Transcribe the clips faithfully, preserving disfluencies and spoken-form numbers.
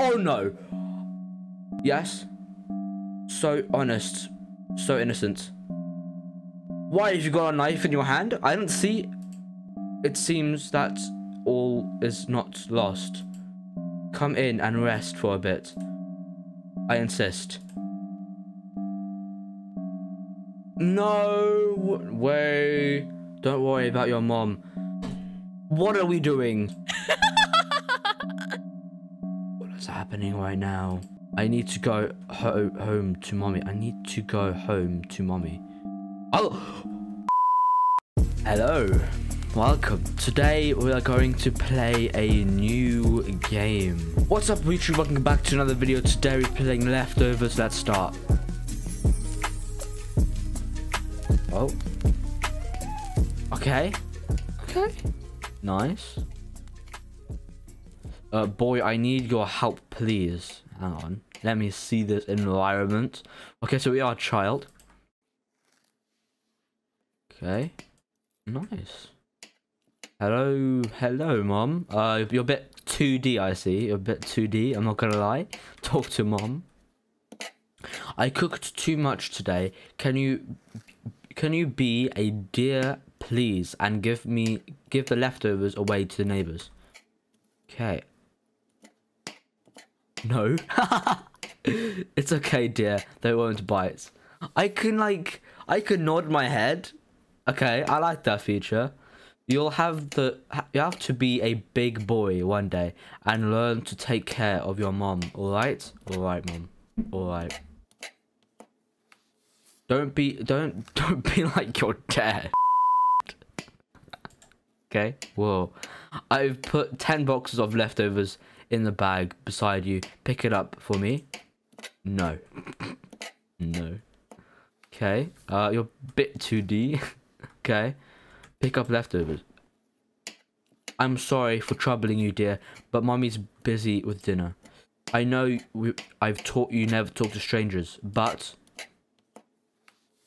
Oh no. Yes. So honest. So innocent. Why have you got a knife in your hand? I don't see. It seems that all is not lost. Come in and rest for a bit. I insist. No way. Don't worry about your mom. What are we doing? What is happening right now? I need to go ho home to mommy. I need to go home to mommy. Oh! Hello. Welcome. Today we are going to play a new game. What's up, YouTube? Welcome back to another video. Today we're playing Leftovers. Let's start. Oh. Okay. Okay. Nice. Uh, boy, I need your help, please. Hang on. Let me see this environment. Okay, so we are a child. Okay. Nice. Hello. Hello, Mom. Uh, you're a bit two D, I see. You're a bit two D, I'm not gonna lie. Talk to Mom. I cooked too much today. Can you... Can you be a dear, please, and give me... Give the leftovers away to the neighbors? Okay. No. It's okay, dear. They won't bite. I can, like... I can nod my head. Okay, I like that feature. You'll have the... You have to be a big boy one day. And learn to take care of your mom. Alright? Alright, Mom. Alright. Don't be... Don't... Don't be like your dad. Okay. Whoa. I've put ten boxes of leftovers in the bag beside you. Pick it up for me. No. No. Okay. Uh, you're a bit two D. Okay. Pick up leftovers. I'm sorry for troubling you, dear, but Mommy's busy with dinner. I know we, I've taught you never talk to strangers, but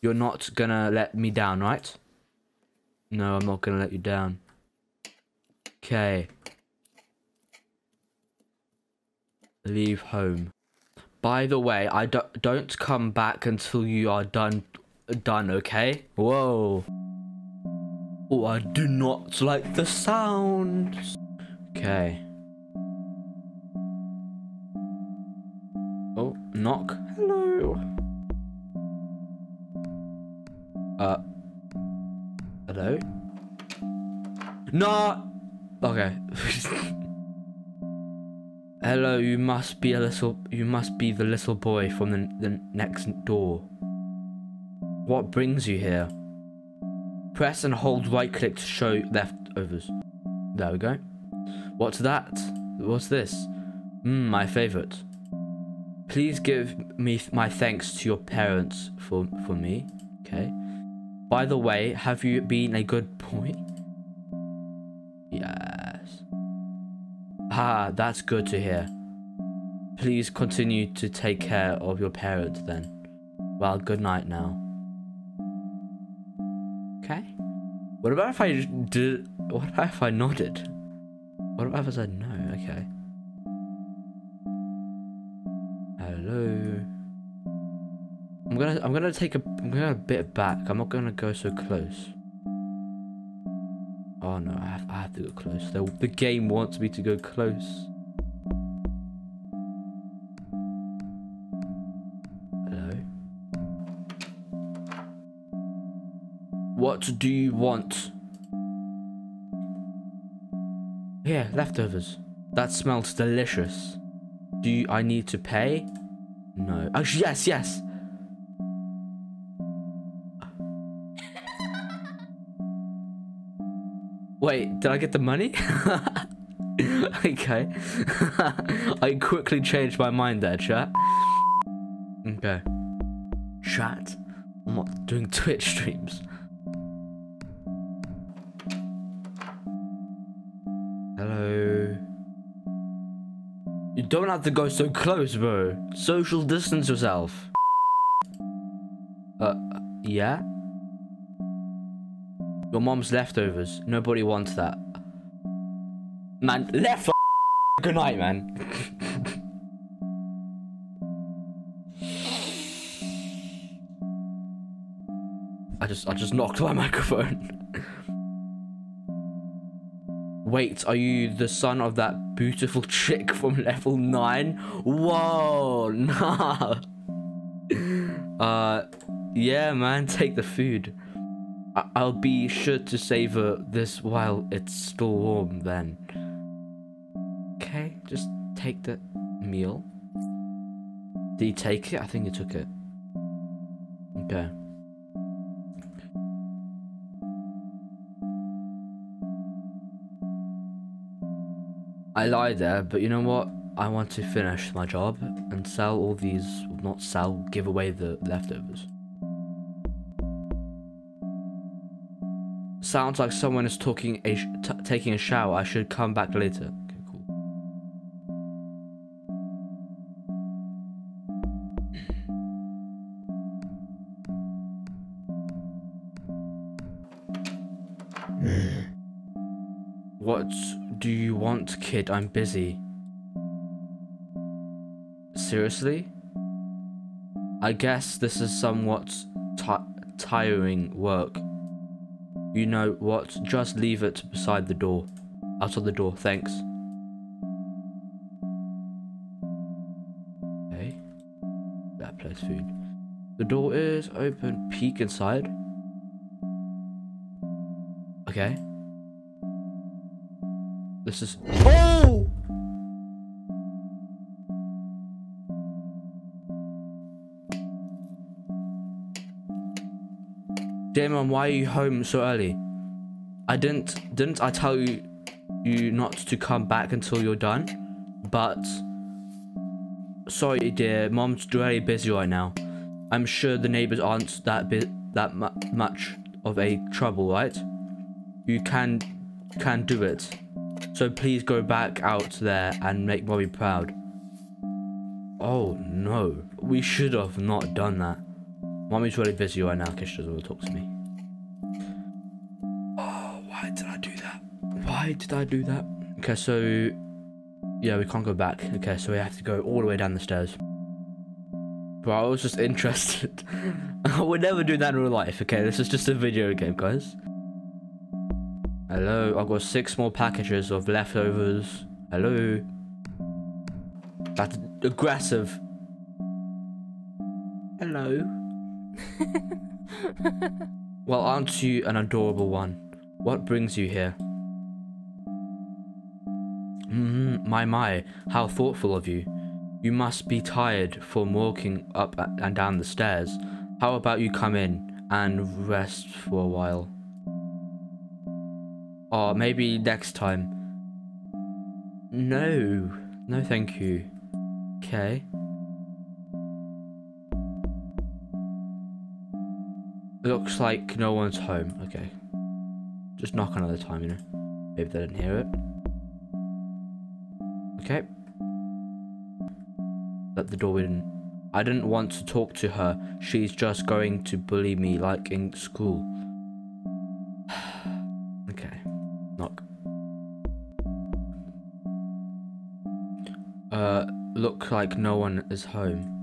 you're not gonna let me down, right? No, I'm not gonna let you down. Okay. Leave home. By the way, I do don't come back until you are done. Done, okay? Whoa. Oh, I do not like the sound. Okay. Oh, knock. Hello. Uh. Hello? No! Okay. Hello, you must be a little... You must be the little boy from the, the next door. What brings you here? Press and hold right click to show leftovers. There we go. What's that? What's this? Mmm, my favourite. Please give me my thanks to your parents for, for me. Okay. By the way, have you been a good boy? Yes. Ah, that's good to hear. Please continue to take care of your parents then. Well, good night now. Okay. What about if I did? What about if I nodded? What about if I said no? Okay. Hello. I'm gonna, I'm gonna take a, I'm gonna a bit back. I'm not gonna go so close. Oh no, I have, I have to go close. The, the game wants me to go close. Hello. What do you want? Here, leftovers. That smells delicious. Do you, I need to pay? No. Oh yes, yes. Wait, did I get the money? Okay. I quickly changed my mind there, chat. Okay. Chat? I'm not doing Twitch streams. Hello. You don't have to go so close, bro. Social distance yourself. Uh, yeah? Your mom's leftovers. Nobody wants that. Man, left. Good night, man. just I just knocked my microphone. Wait, are you the son of that beautiful chick from level nine? Whoa, nah. Uh, yeah, man, take the food. I I'll be sure to savor this while it's still warm then. Okay, just take the meal. Did he take it? I think he took it. Okay. I lie there, but you know what? I want to finish my job and sell all these, not sell, give away the leftovers. Sounds like someone is talking a sh t taking a shower. I should come back later. Okay, cool. What do you want, kid? I'm busy. Seriously? I guess this is somewhat tiring work. You know what? Just leave it beside the door. Out of the door, thanks. Okay. That place food. The door is open. Peek inside. Okay. This is. Oh! Dear Mum, why are you home so early? I didn't, didn't I tell you, you not to come back until you're done? But, sorry dear, Mom's very busy right now. I'm sure the neighbours aren't that bit, that mu much of a trouble, right? You can, can do it. So please go back out there and make Mommy proud. Oh no, we should have not done that. Mommy's really busy right now, because she doesn't want to talk to me. Oh, why did I do that? Why did I do that? Okay, so... yeah, we can't go back. Okay, so we have to go all the way down the stairs. Bro, I was just interested. I would never do that in real life, okay? This is just a video game, guys. Hello, I've got six more packages of leftovers. Hello. That's aggressive. Hello. Well, aren't you an adorable one? What brings you here? Mm-hmm, my my, how thoughtful of you. You must be tired from walking up and down the stairs. How about you come in and rest for a while? Or maybe next time. No, no thank you. Okay. Looks like no one's home. Okay. Just knock another time, you know. Maybe they didn't hear it. Okay. Let the door in. I didn't want to talk to her. She's just going to bully me like in school. Okay. Knock. Uh, looks like no one is home.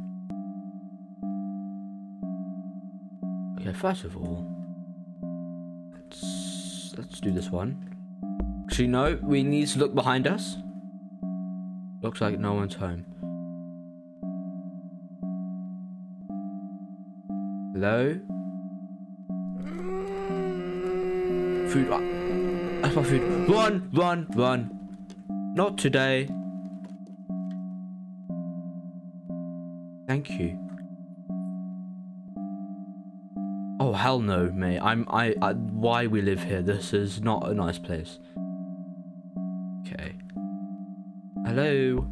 First of all, let's let's do this one. Actually, no, we need to look behind us. Looks like no one's home. Hello? Food. Ah, that's my food. Run, run, run. Not today. Thank you. Oh hell no, mate. I'm I, I why we live here. This is not a nice place. Okay. Hello.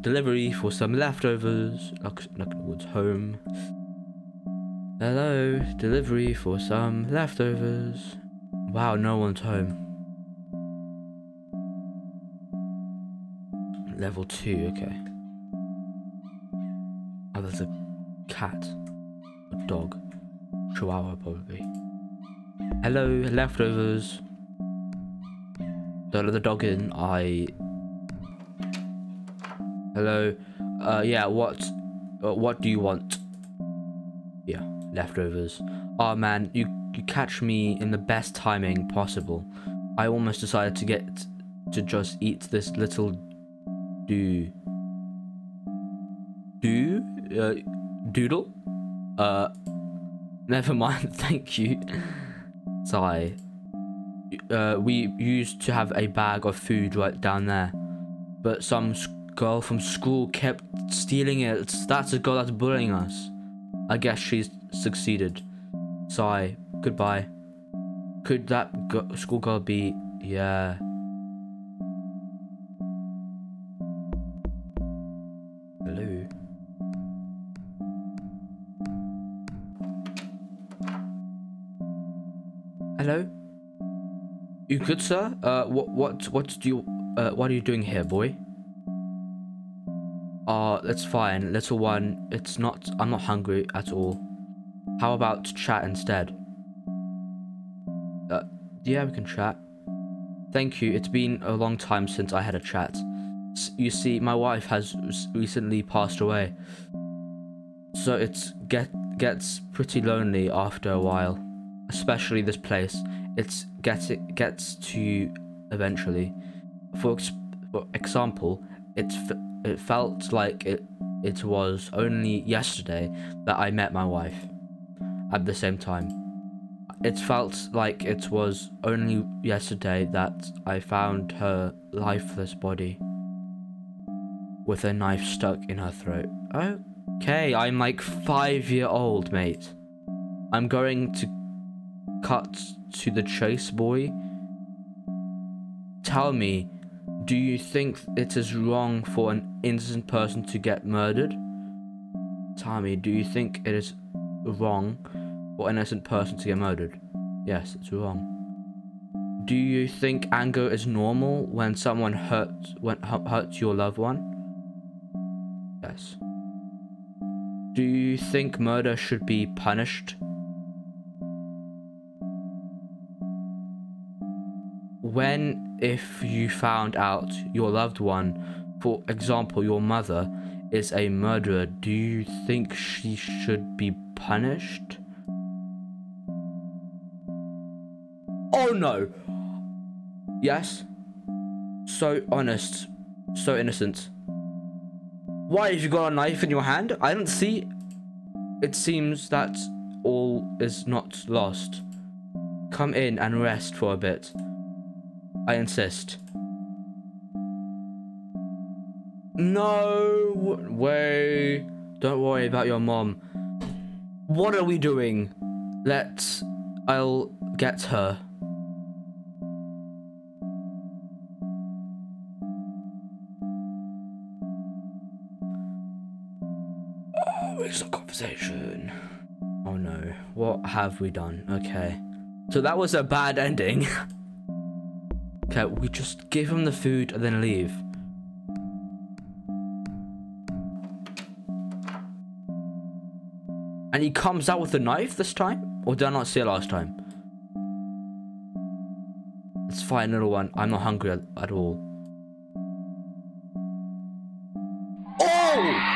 Delivery for some leftovers. Look, look towards home. Hello. Delivery for some leftovers. Wow, no one's home. Level two, okay. Oh, there's a cat. A dog. Chihuahua probably. Hello, leftovers. Don't let the dog in. I. Hello. Uh, yeah. What? Uh, what do you want? Yeah, leftovers. Oh man, you You catch me in the best timing possible. I almost decided to get to just eat this little do do uh, doodle. Uh, never mind. Thank you. Sigh. Uh, we used to have a bag of food right down there, but some girl from school kept stealing it. That's a girl that's bullying us. I guess she's succeeded. Sigh. Goodbye. Could that schoolgirl be? Yeah. Blue. Hello. You good, sir? Uh, what, what, what do you, uh, what are you doing here, boy? Ah, uh, that's fine, little one. It's not. I'm not hungry at all. How about chat instead? Uh, yeah, we can chat. Thank you. It's been a long time since I had a chat. S you see, my wife has recently passed away, so it's get gets pretty lonely after a while, especially this place. It's get it gets to you eventually. For, ex for example, it f it felt like it it was only yesterday that I met my wife. At the same time, it felt like it was only yesterday that I found her lifeless body with a knife stuck in her throat. Okay, I'm like five year old, mate. I'm going to cut to the chase, boy. Tell me, do you think it is wrong for an innocent person to get murdered? Tell me, do you think it is wrong for an innocent person to get murdered? Yes, it's wrong. Do you think anger is normal when someone hurts when hurts your loved one? Yes. Do you think murder should be punished? When, if you found out your loved one, for example your mother, is a murderer, do you think she should be punished? Oh no! Yes? So honest. So innocent. Why have you got a knife in your hand? I don't see. It seems that all is not lost. Come in and rest for a bit. I insist. No way. Don't worry about your mom. What are we doing? Let's... I'll get her. Oh, it's a conversation. Oh no. What have we done? Okay. So that was a bad ending. Okay, we just give him the food and then leave. And he comes out with a knife this time? Or did I not see it last time? It's fine, little one. I'm not hungry at, at all. Oh!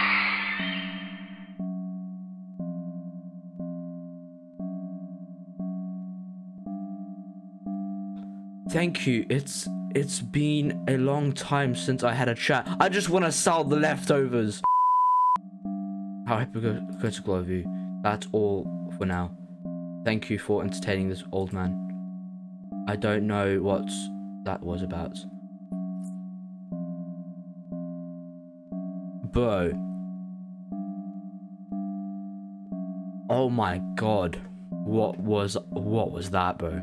Thank you. It's it's been a long time since I had a chat. I just want to sell the leftovers. How hypocritical of you. That's all for now. Thank you for entertaining this old man. I don't know what that was about. Bro. Oh my god. What was what was that, bro?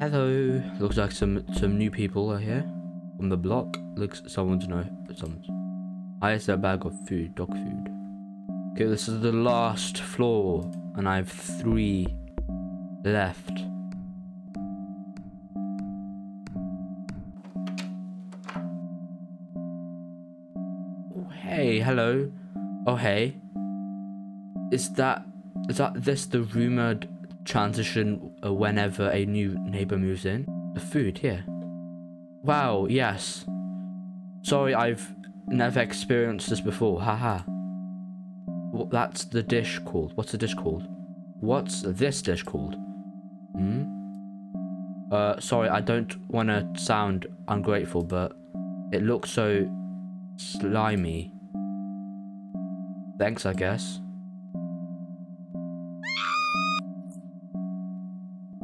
Hello. Looks like some some new people are here from the block. Looks someone's know someone's. I have a bag of food, dog food. Okay, this is the last floor, and I have three left. Oh, hey, hello. Oh hey. Is that is that this the rumored transition uh, whenever a new neighbor moves in? The food here. Wow, yes. Sorry, I've never experienced this before. Haha. Well, that's the dish called. What's the dish called? What's this dish called? Hmm? Uh, sorry, I don't want to sound ungrateful, but it looks so slimy. Thanks, I guess.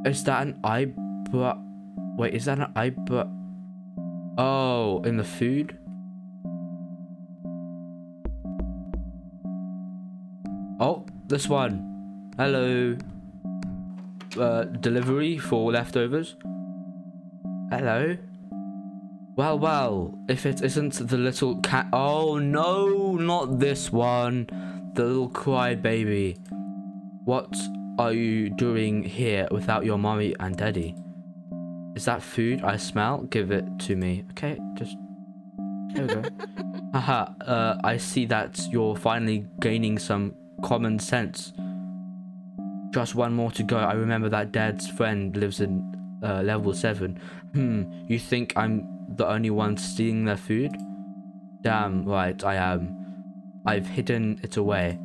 Is that an eyebrow? Wait, is that an eyebrow? Oh, in the food? Oh, this one. Hello. Uh, delivery for leftovers. Hello. Well, well, if it isn't the little cat. Oh, no, not this one. The little crybaby. What are you doing here without your mommy and daddy? Is that food I smell? Give it to me. Okay, just... there we go. Haha, uh, I see that you're finally gaining some common sense. Just one more to go. I remember that dad's friend lives in uh, level seven. Hmm, you think I'm the only one stealing their food? Damn right I am. I've hidden it away.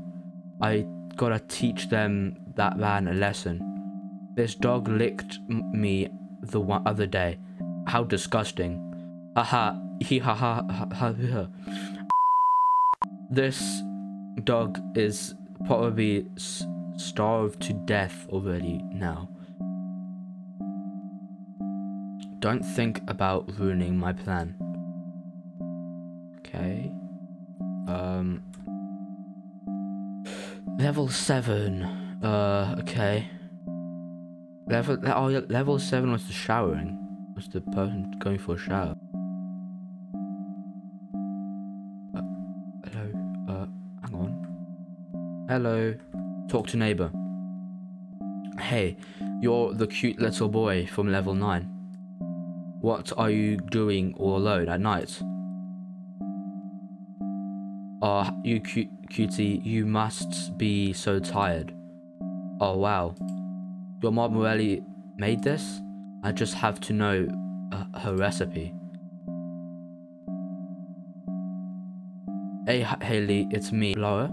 I gotta teach them that man a lesson. This dog licked me the one other day. How disgusting. Aha, he ha ha ha ha ha. This dog is probably s starved to death already now. Don't think about ruining my plan. Okay. Um. Level seven. Uh. Okay. Level. Oh, yeah, level seven was the showering. Was the person going for a shower? Uh, hello. Uh. Hang on. Hello. Talk to neighbor. Hey, you're the cute little boy from level nine. What are you doing all alone at night? Ah, oh, you cute cutie, you must be so tired. Oh wow, your mom really made this? I just have to know uh, her recipe. Hey Haley, it's me, Laura.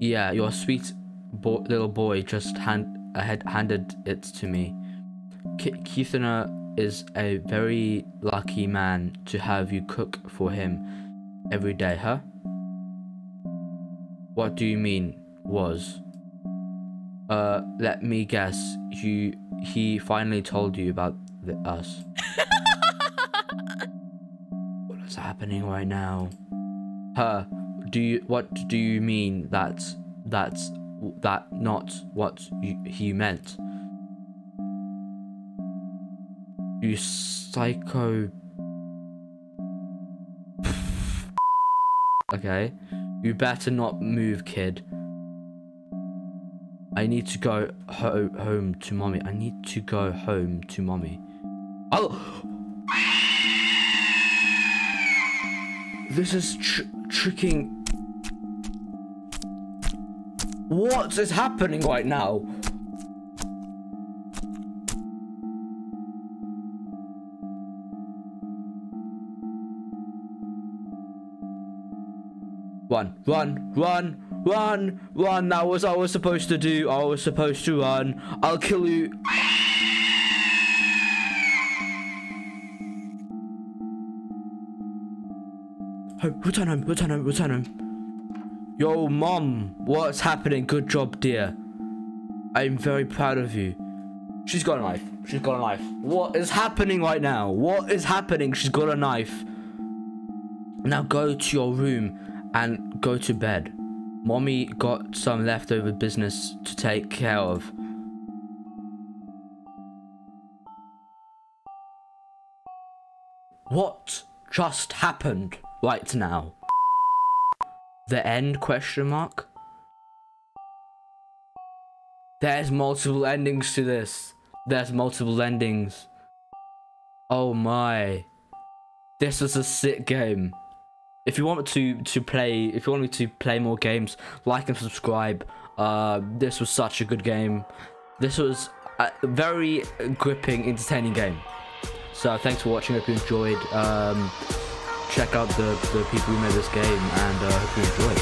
Yeah, your sweet bo little boy just hand had handed it to me. Keithana is a very lucky man to have you cook for him every day, huh? What do you mean, was? Uh, let me guess, you he finally told you about the, us. What is happening right now? Huh? Do you, what do you mean that, that's, that not what you, he meant? You psycho... Okay. You better not move, kid. I need to go ho home to mommy. I need to go home to mommy. Oh! This is tr tricking... What is happening right now? Run, run, run, run, run. That was I was supposed to do. I was supposed to run. I'll kill you. Home, return home, return home, return home. Yo, mom, what's happening? Good job, dear. I'm very proud of you. She's got a knife. She's got a knife. What is happening right now? What is happening? She's got a knife. Now go to your room and go to bed. Mommy got some leftover business to take care of. What just happened right now? The end question mark? There's multiple endings to this. There's multiple endings. Oh my. This is a sick game. If you want to to play if you want me to play more games, like and subscribe. Uh this was such a good game. This was a very gripping, entertaining game. So thanks for watching, hope you enjoyed. Um Check out the, the people who made this game, and I uh, hope you enjoy it.